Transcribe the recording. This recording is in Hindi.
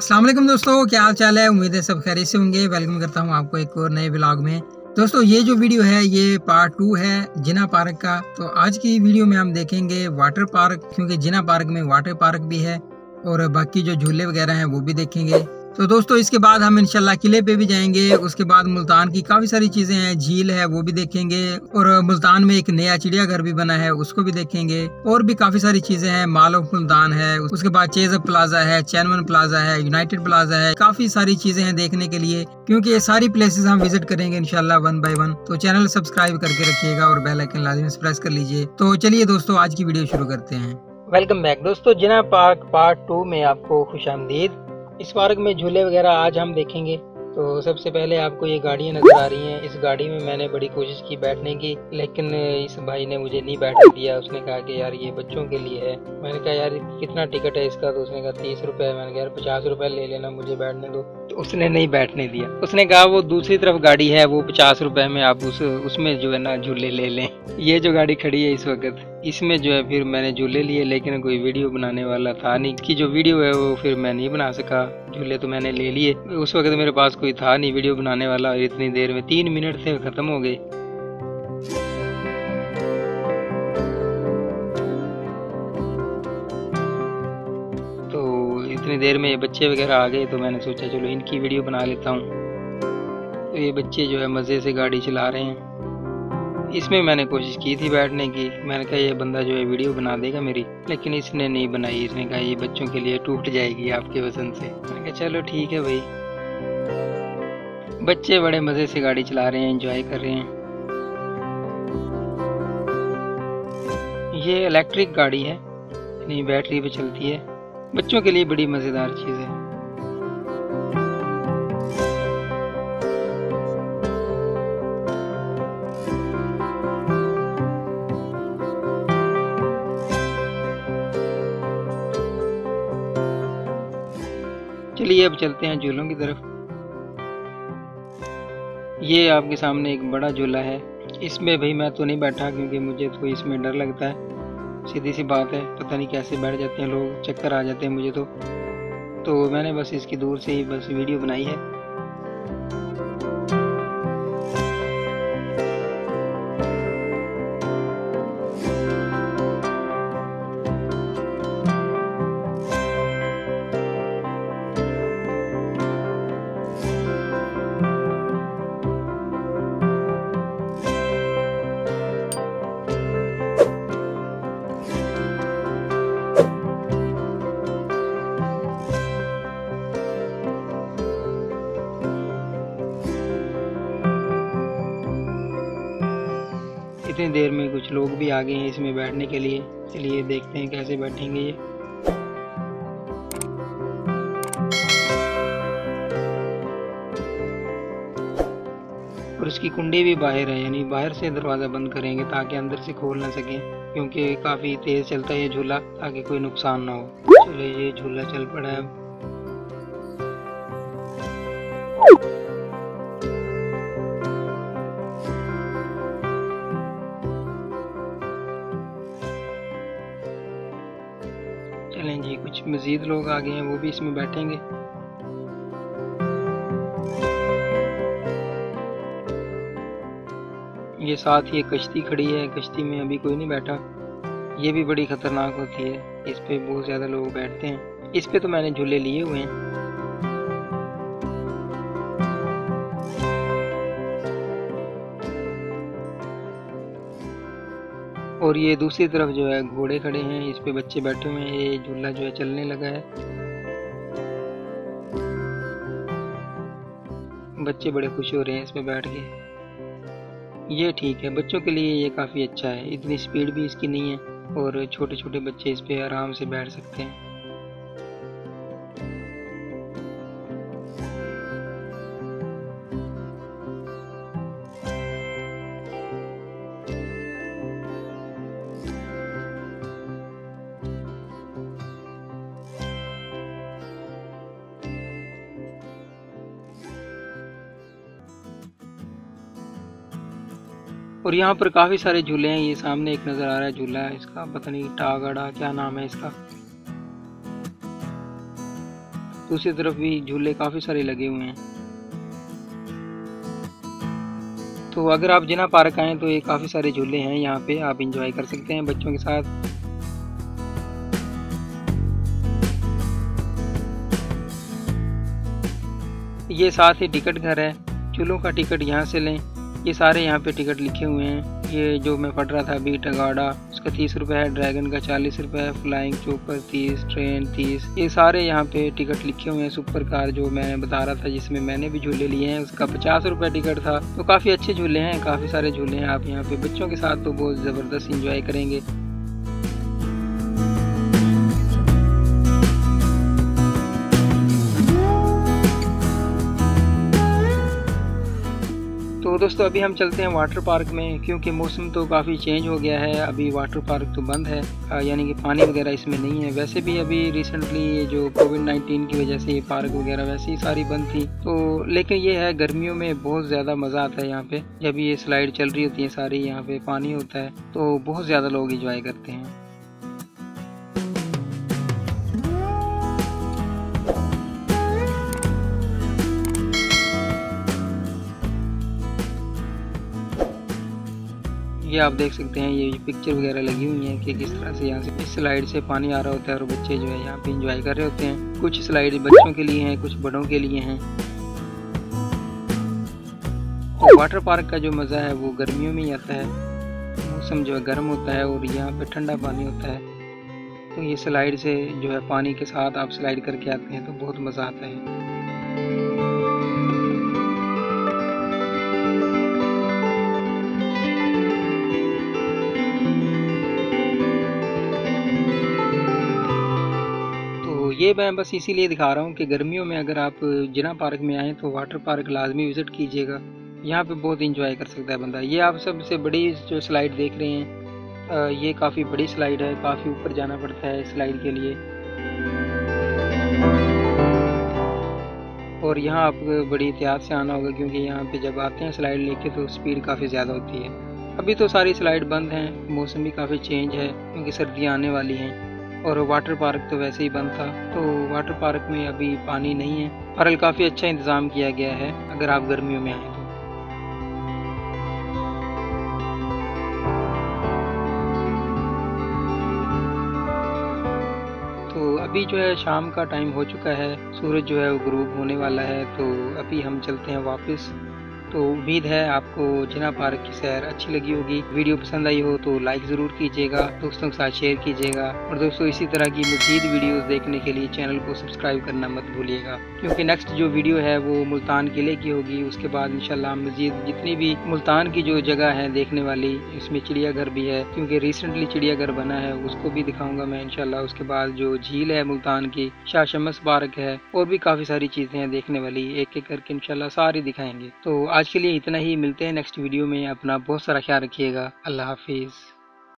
अस्सलाम वालेकुम दोस्तों, क्या हाल चाल है। उम्मीद है सब खैरियत से होंगे। वेलकम करता हूं आपको एक और नए व्लॉग में। दोस्तों ये जो वीडियो है ये पार्ट 2 है जिना पार्क का। तो आज की वीडियो में हम देखेंगे वाटर पार्क, क्योंकि जिना पार्क में वाटर पार्क भी है और बाकी जो झूले वगैरह हैं वो भी देखेंगे। तो दोस्तों इसके बाद हम इंशाल्लाह किले पे भी जाएंगे। उसके बाद मुल्तान की काफ़ी सारी चीज़ें हैं, झील है वो भी देखेंगे, और मुल्तान में एक नया चिड़ियाघर भी बना है उसको भी देखेंगे, और भी काफ़ी सारी चीज़ें हैं। मॉल ऑफ मुल्तान है, उसके बाद चेज़ प्लाजा है, चैनवन प्लाजा है, यूनाइटेड प्लाजा है, काफ़ी सारी चीज़ें हैं देखने के लिए, क्योंकि ये सारी प्लेसेस हम विजिट करेंगे इंशाल्लाह वन बाय वन। तो चैनल सब्सक्राइब करके रखिएगा और बेल आइकन लाजमी से प्रेस कर लीजिए। तो चलिए दोस्तों आज की वीडियो शुरू करते हैं। वेलकम बैक दोस्तों, जिना पार्क पार्ट 2 में आपको खुशामदीद। इस पार्क में झूले वगैरह आज हम देखेंगे। तो सबसे पहले आपको ये गाड़ियाँ नज़र आ रही हैं। इस गाड़ी में मैंने बड़ी कोशिश की बैठने की, लेकिन इस भाई ने मुझे नहीं बैठने दिया। उसने कहा कि यार ये बच्चों के लिए है। मैंने कहा यार कितना टिकट है इसका, तो उसने कहा 30 रुपये। मैंने कहा यार 50 रुपये ले लेना, मुझे बैठने दो। तो उसने नहीं बैठने दिया, उसने कहा वो दूसरी तरफ गाड़ी है, वो 50 रुपये में आप उसमें जो है ना झूले ले लें। ये जो गाड़ी खड़ी है इस वक्त, इसमें जो है फिर मैंने झूले लिए, लेकिन कोई वीडियो बनाने वाला था नहीं कि जो वीडियो है वो फिर मैं नहीं बना सका। झूले तो मैंने ले लिए, उस वक्त मेरे पास कोई था नहीं वीडियो बनाने वाला। इतनी देर में 3 मिनट से ख़त्म हो गए। तो इतनी देर में ये बच्चे वगैरह आ गए, तो मैंने सोचा चलो इनकी वीडियो बना लेता हूँ। तो ये बच्चे जो है मज़े से गाड़ी चला रहे हैं। इसमें मैंने कोशिश की थी बैठने की, मैंने कहा ये बंदा जो है वीडियो बना देगा मेरी, लेकिन इसने नहीं बनाई। इसने कहा ये बच्चों के लिए टूट जाएगी आपके वजन से। मैंने कहा चलो ठीक है भाई। बच्चे बड़े मज़े से गाड़ी चला रहे हैं, एंजॉय कर रहे हैं। ये इलेक्ट्रिक गाड़ी है, यानी बैटरी पे चलती है। बच्चों के लिए बड़ी मज़ेदार चीज़ है। चलिए अब चलते हैं झूलों की तरफ। ये आपके सामने एक बड़ा झूला है, इसमें भाई मैं तो नहीं बैठा, क्योंकि मुझे तो इसमें डर लगता है। सीधी सी बात है, पता नहीं कैसे बैठ जाते हैं लोग, चक्कर आ जाते हैं मुझे तो मैंने बस इसकी दूर से ही बस वीडियो बनाई है। इतनी देर में कुछ लोग भी आ गए हैं इसमें बैठने के लिए। चलिए देखते हैं कैसे बैठेंगे ये। और इसकी कुंडी भी बाहर है, यानी बाहर से दरवाज़ा बंद करेंगे ताकि अंदर से खोल ना सकें, क्योंकि काफ़ी तेज़ चलता है ये झूला, ताकि कोई नुकसान ना हो। चलो ये झूला चल पड़ा है। चलें जी, कुछ मज़ीद लोग आ गए हैं, वो भी इसमें बैठेंगे। ये साथ ही एक कश्ती खड़ी है, कश्ती में अभी कोई नहीं बैठा। ये भी बड़ी ख़तरनाक होती है, इस पे बहुत ज़्यादा लोग बैठते हैं। इस पे तो मैंने झूले लिए हुए हैं। और ये दूसरी तरफ जो है घोड़े खड़े हैं, इस पे बच्चे बैठे हुए हैं। ये झूला जो है चलने लगा है, बच्चे बड़े खुश हो रहे हैं इसमें बैठ के। ये ठीक है, बच्चों के लिए ये काफ़ी अच्छा है, इतनी स्पीड भी इसकी नहीं है और छोटे छोटे बच्चे इस पे आराम से बैठ सकते हैं। और यहाँ पर काफ़ी सारे झूले हैं। ये सामने एक नज़र आ रहा है झूला, इसका पता नहीं टागड़ा क्या नाम है इसका। दूसरी तरफ भी झूले काफ़ी सारे लगे हुए हैं। तो अगर आप जिना पार्क आएँ तो ये काफ़ी सारे झूले हैं यहाँ पे, आप एंजॉय कर सकते हैं बच्चों के साथ। ये साथ ही टिकट घर है, झूलों का टिकट यहाँ से लें। ये सारे यहाँ पे टिकट लिखे हुए हैं। ये जो मैं पढ़ रहा था अभी, टगाड़ा उसका 30 रुपये है, ड्रैगन का 40 रुपये है, फ्लाइंग चोपर 30, ट्रेन 30, ये सारे यहाँ पे टिकट लिखे हुए हैं। सुपर कार जो मैं बता रहा था जिसमें मैंने भी झूले लिए हैं, उसका 50 रुपये टिकट था। तो काफ़ी अच्छे झूले हैं, काफ़ी सारे झूले हैं, आप यहाँ पे बच्चों के साथ तो बहुत ज़बरदस्त इंजॉय करेंगे। तो दोस्तों अभी हम चलते हैं वाटर पार्क में, क्योंकि मौसम तो काफ़ी चेंज हो गया है। अभी वाटर पार्क तो बंद है, यानी कि पानी वगैरह इसमें नहीं है। वैसे भी अभी रिसेंटली ये जो कोविड-19 की वजह से ये पार्क वगैरह वैसे ही सारी बंद थी। तो लेकिन ये है, गर्मियों में बहुत ज़्यादा मज़ा आता है यहाँ पे, जब ये स्लाइड चल रही होती है सारी, यहाँ पे पानी होता है, तो बहुत ज़्यादा लोग इंजॉय करते हैं। ये आप देख सकते हैं, ये पिक्चर वगैरह लगी हुई है कि किस तरह से यहाँ से इस स्लाइड से पानी आ रहा होता है और बच्चे जो है यहाँ पे एंजॉय कर रहे होते हैं। कुछ स्लाइड बच्चों के लिए हैं, कुछ बड़ों के लिए हैं। तो वाटर पार्क का जो मज़ा है वो गर्मियों में ही आता है, मौसम जो है गर्म होता है और यहाँ पे ठंडा पानी होता है। तो ये स्लाइड से जो है पानी के साथ आप स्लाइड करके आते हैं तो बहुत मज़ा आता है। ये मैं बस इसीलिए दिखा रहा हूँ कि गर्मियों में अगर आप जिना पार्क में आएँ तो वाटर पार्क लाजमी विज़िट कीजिएगा, यहाँ पे बहुत इंजॉय कर सकता है बंदा। ये आप सबसे बड़ी जो स्लाइड देख रहे हैं, ये काफ़ी बड़ी स्लाइड है, काफ़ी ऊपर जाना पड़ता है स्लाइड के लिए। और यहाँ आपको बड़ी एहतियात से आना होगा, क्योंकि यहाँ पे जब आते हैं स्लाइड लेके तो स्पीड काफ़ी ज़्यादा होती है। अभी तो सारी स्लाइड बंद हैं, मौसम भी काफ़ी चेंज है क्योंकि सर्दियाँ आने वाली हैं, और वाटर पार्क तो वैसे ही बंद था। तो वाटर पार्क में अभी पानी नहीं है, पर काफ़ी अच्छा इंतज़ाम किया गया है अगर आप गर्मियों में आए तो। तो अभी जो है शाम का टाइम हो चुका है, सूरज जो है वो ग्रूब होने वाला है। तो अभी हम चलते हैं वापस। तो उम्मीद है आपको जिना पार्क की सैर अच्छी लगी होगी। वीडियो पसंद आई हो तो लाइक ज़रूर कीजिएगा, दोस्तों के साथ शेयर कीजिएगा, और दोस्तों इसी तरह की मज़ीद वीडियोस देखने के लिए चैनल को सब्सक्राइब करना मत भूलिएगा, क्योंकि नेक्स्ट जो वीडियो है वो मुल्तान किले की होगी। उसके बाद इंशाल्लाह मज़ीद जितनी भी मुल्तान की जो जगह है देखने वाली, इसमें चिड़ियाघर भी है, क्योंकि रिसेंटली चिड़ियाघर बना है, उसको भी दिखाऊँगा मैं इंशाल्लाह। उसके बाद जो झील है मुल्तान की, शाह शम्स पार्क है, और भी काफ़ी सारी चीज़ें हैं देखने वाली, एक एक करके इंशाल्लाह सारी दिखाएँगे। तो आज के लिए इतना ही, मिलते हैं नेक्स्ट वीडियो में। अपना बहुत सारा ख्याल रखिएगा, अल्लाह हाफिज़।